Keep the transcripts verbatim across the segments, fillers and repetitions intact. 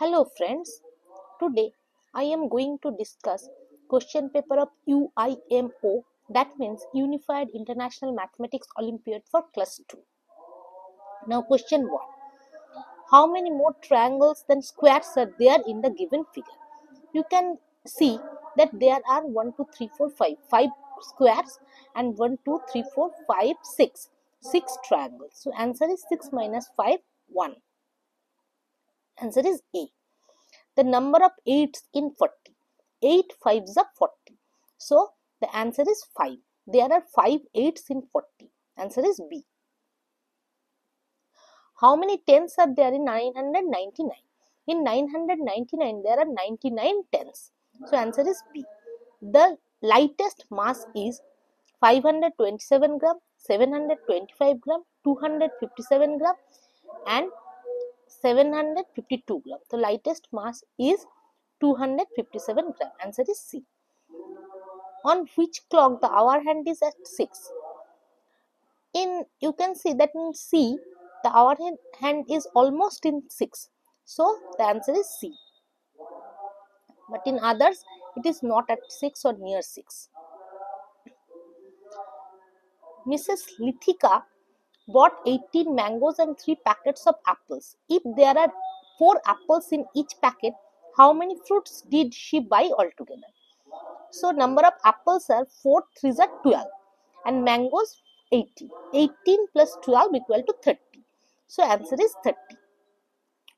Hello friends, today I am going to discuss question paper of U I M O, that means Unified International Mathematics Olympiad for class two. Now question one. How many more triangles than squares are there in the given figure? You can see that there are one, two, three, four, five. five squares and one, two, three, four, five, six. six triangles. So answer is six minus five, one. Answer is A. The number of eights in forty. eight fives are forty. So the answer is five. There are five eights in forty. Answer is B. How many tens are there in nine hundred ninety-nine? In nine hundred ninety-nine, there are ninety-nine tens. So answer is B. The lightest mass is five hundred twenty-seven gram, seven hundred twenty-five gram, two hundred fifty-seven gram and seven hundred fifty-two gram. The lightest mass is two hundred fifty-seven gram. Answer is C. On which clock the hour hand is at six? In you can see that in C the hour hand is almost in six. So the answer is C. But in others it is not at six or near six. Missus Lithika bought eighteen mangoes and three packets of apples. If there are four apples in each packet, how many fruits did she buy altogether? So number of apples are four, threes are twelve and mangoes eighteen. eighteen plus twelve equal to thirty. So answer is thirty.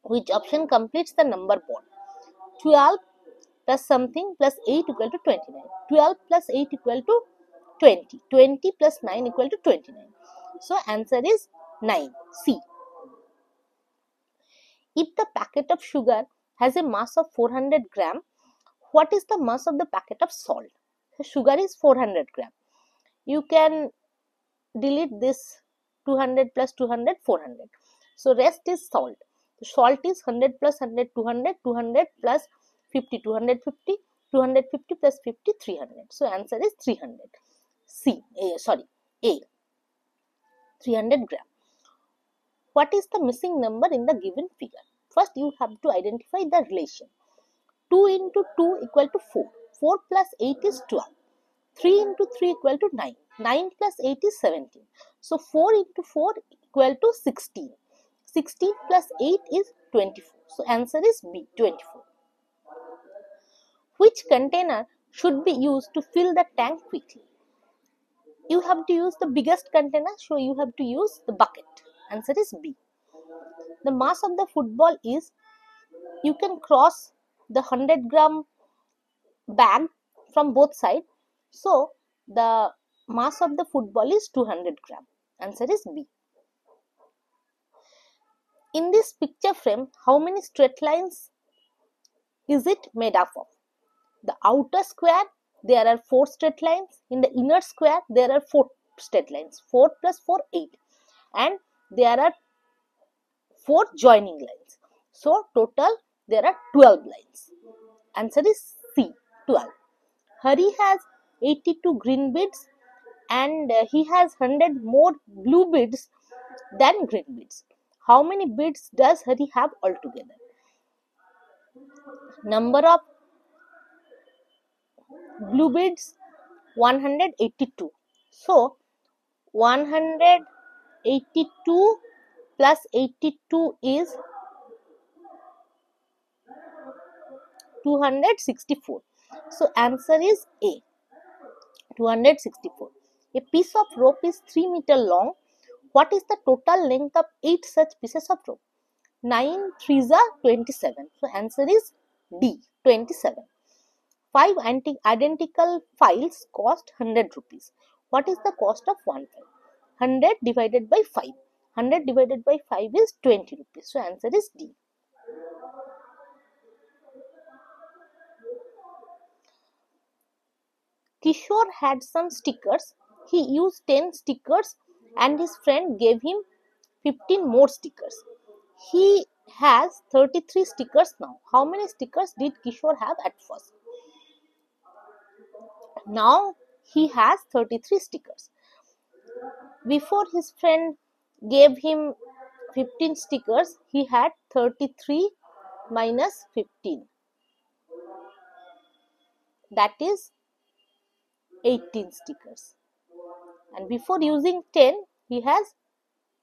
Which option completes the number board? twelve plus something plus eight equal to twenty-nine. twelve plus eight equal to twenty. twenty plus nine equal to twenty-nine. So answer is nine. C. If the packet of sugar has a mass of four hundred gram, what is the mass of the packet of salt? So sugar is four hundred gram. You can delete this two hundred plus two hundred, four hundred. So rest is salt. The salt is one hundred plus one hundred, two hundred, two hundred plus fifty, two hundred fifty, two hundred fifty plus fifty, three hundred. So answer is three hundred. C, A, sorry, A, three hundred gram. What is the missing number in the given figure? First, you have to identify the relation. two into two equal to four. four plus eight is twelve. three into three equal to nine. nine plus eight is seventeen. So four into four equal to sixteen. sixteen plus eight is twenty-four. So answer is B, twenty-four. Which container should be used to fill the tank quickly? You have to use the biggest container, so you have to use the bucket. Answer is B. The mass of the football is, you can cross the one hundred gram bag from both sides. So the mass of the football is two hundred gram. Answer is B. In this picture frame, how many straight lines is it made up of? The outer square, there are four straight lines. In the inner square, there are four straight lines. four plus four, eight. And there are four joining lines. So total, there are twelve lines. Answer is C, twelve. Hari has eighty-two green beads and he has one hundred more blue beads than green beads. How many beads does Hari have altogether? Number of blue beads one hundred eighty-two. So one hundred eighty-two plus eighty-two is two hundred sixty-four. So answer is A, two hundred sixty-four. A piece of rope is three meter long. What is the total length of eight such pieces of rope? nine threes are twenty-seven. So answer is D, twenty-seven. five identical files cost one hundred rupees. What is the cost of one file? one hundred divided by five. one hundred divided by five is twenty rupees. So answer is D. Kishore had some stickers. He used ten stickers and his friend gave him fifteen more stickers. He has thirty-three stickers now. How many stickers did Kishore have at first? Now he has thirty-three stickers. Before his friend gave him fifteen stickers, he had thirty-three minus fifteen. That is eighteen stickers. And before using ten, he has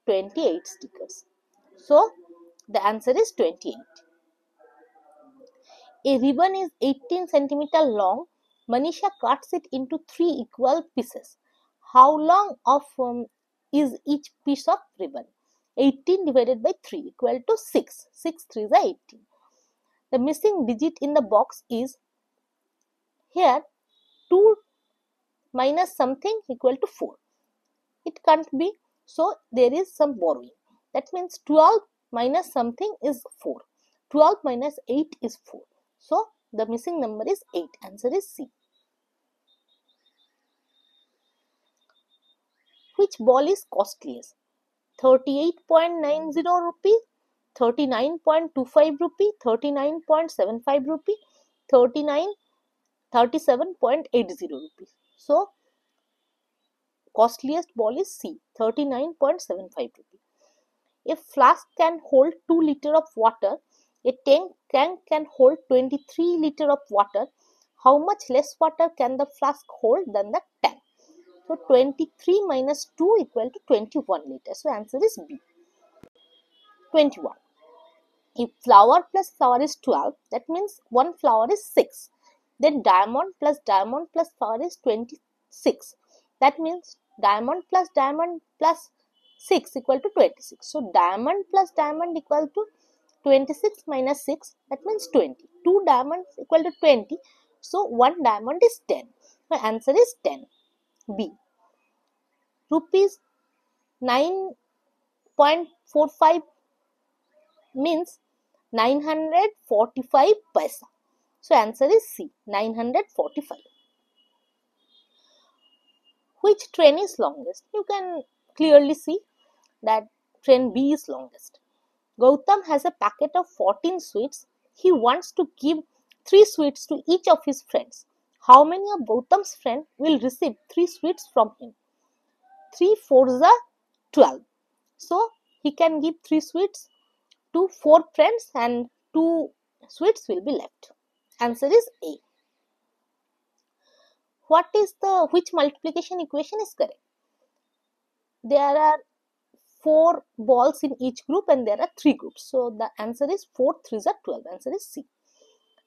twenty-eight stickers. So, the answer is twenty-eight. A ribbon is eighteen centimeters long. Manisha cuts it into three equal pieces. How long of um, is each piece of ribbon? eighteen divided by three equal to six. six threes are eighteen. The missing digit in the box is here two minus something equal to four. It can't be. So, there is some borrowing. That means twelve minus something is four. twelve minus eight is four. So, the missing number is eight. Answer is C. Which ball is costliest? thirty-eight point nine zero rupee, thirty-nine point two five rupee, thirty-nine point seven five rupee, thirty-nine, thirty-seven point eight zero rupee. So, costliest ball is C, thirty-nine point seven five rupee. A flask can hold two liters of water. A tank, tank can hold twenty-three liters of water. How much less water can the flask hold than the tank? So, twenty-three minus two equal to twenty-one liters. So, answer is B. twenty-one. If flower plus flower is twelve, that means one flower is six. Then diamond plus diamond plus flower is twenty-six. That means diamond plus diamond plus six equal to twenty-six. So, diamond plus diamond equal to twenty-six minus six, that means twenty. two diamonds equal to twenty. So, one diamond is ten. My answer is ten. B. Rupees nine point four five means nine hundred forty-five paisa. So, answer is C, nine hundred forty-five. Which train is longest? You can clearly see that train B is longest. Gautam has a packet of fourteen sweets. He wants to give three sweets to each of his friends. How many of Gautam's friends will receive three sweets from him? three fours are twelve. So, he can give three sweets to four friends and two sweets will be left. Answer is A. What is the, which multiplication equation is correct? There are four balls in each group and there are three groups. So, the answer is four, threes are twelve. Answer is C.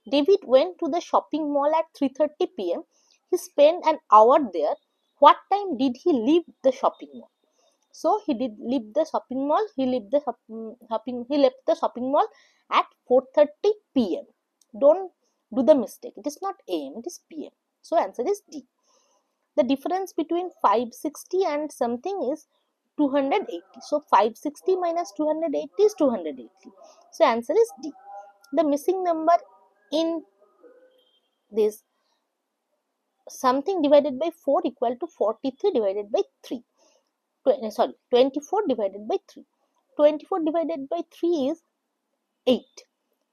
David went to the shopping mall at three thirty p m He spent an hour there. What time did he leave the shopping mall? So, he did leave the shopping mall. He left the shopping, he left the shopping mall at four thirty p m Don't do the mistake. It is not A M, it is P M. So, answer is D. The difference between five sixty and something is two hundred eighty. So, five sixty minus two hundred eighty is two hundred eighty. So, answer is D. The missing number in this something divided by four equal to forty-three divided by three. Tw sorry, twenty-four divided by three. twenty-four divided by three is eight.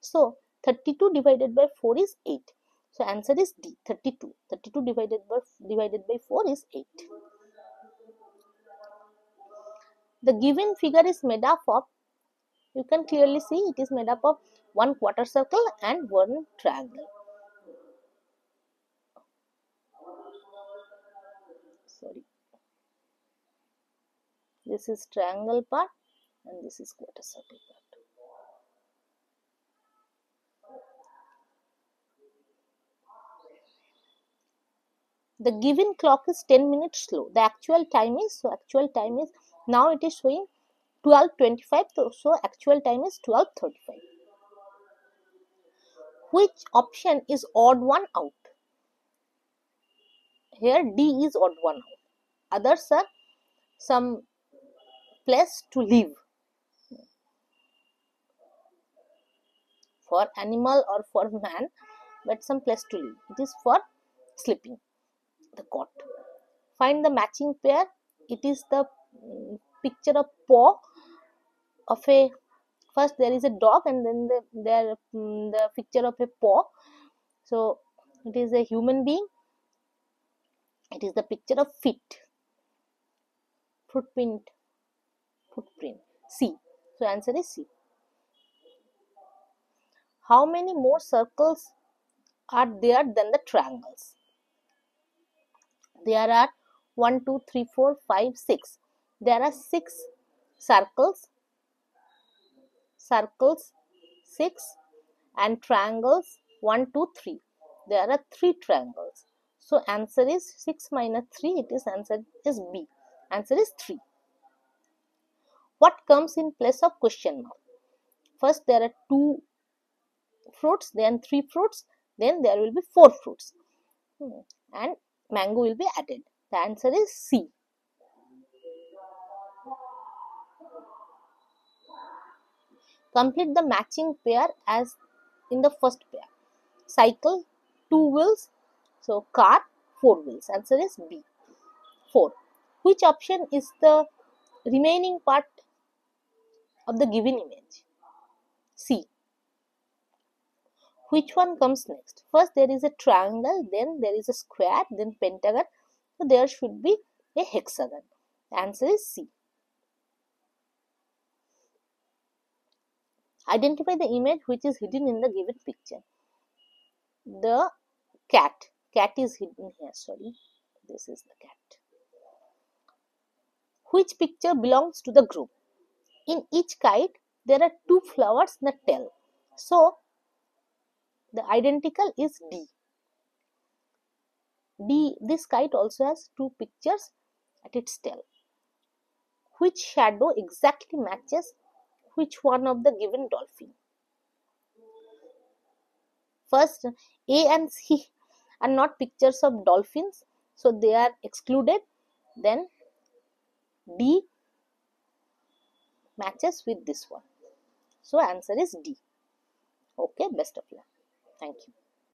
So, thirty-two divided by four is eight. So, answer is D, thirty-two. thirty-two divided by, divided by four is eight. The given figure is made up of, you can clearly see it is made up of one quarter circle and one triangle. Sorry. This is triangle part and this is quarter circle part. The given clock is ten minutes slow. The actual time is, so actual time is, now it is showing twelve twenty-five, so actual time is twelve thirty-five. Which option is odd one out? Here D is odd one out. Others are some place to live. For animal or for man, but some place to live. It is for sleeping. The cot. Find the matching pair. It is the um, picture of paw of a, first there is a dog and then the, there um, the picture of a paw. So, it is a human being. It is the picture of feet. Footprint. Footprint. C. So, answer is C. how many more circles are there than the triangles? There are one, two, three, four, five, six. There are six circles, circles six, and triangles one, two, three. There are three triangles. So answer is six minus three. It is answer is B. Answer is three. What comes in place of question mark? First there are two fruits, then three fruits, then there will be four fruits, and mango will be added. The answer is C. Complete the matching pair as in the first pair. Cycle, two wheels. So car, four wheels. Answer is B. four. Which option is the remaining part of the given image? C. Which one comes next? First there is a triangle, then there is a square, then pentagon. So there should be a hexagon. The answer is C. Identify the image which is hidden in the given picture. The cat. Cat is hidden here. Sorry. This is the cat. Which picture belongs to the group? In each kite, there are two flowers in the tail. So, the identical is D. D. This kite also has two pictures at its tail. Which shadow exactly matches which one of the given dolphin? First, A and C are not pictures of dolphins, so they are excluded. Then D matches with this one. So answer is D. Okay, best of luck. Thank you.